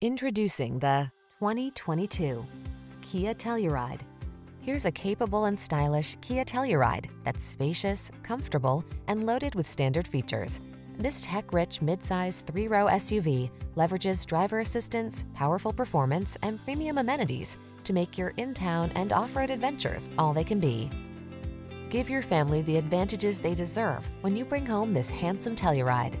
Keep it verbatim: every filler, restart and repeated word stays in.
Introducing the twenty twenty-two Kia Telluride. Here's a capable and stylish Kia Telluride that's spacious, comfortable, and loaded with standard features. This tech-rich midsize three-row S U V leverages driver assistance, powerful performance, and premium amenities to make your in-town and off-road adventures all they can be. Give your family the advantages they deserve when you bring home this handsome Telluride.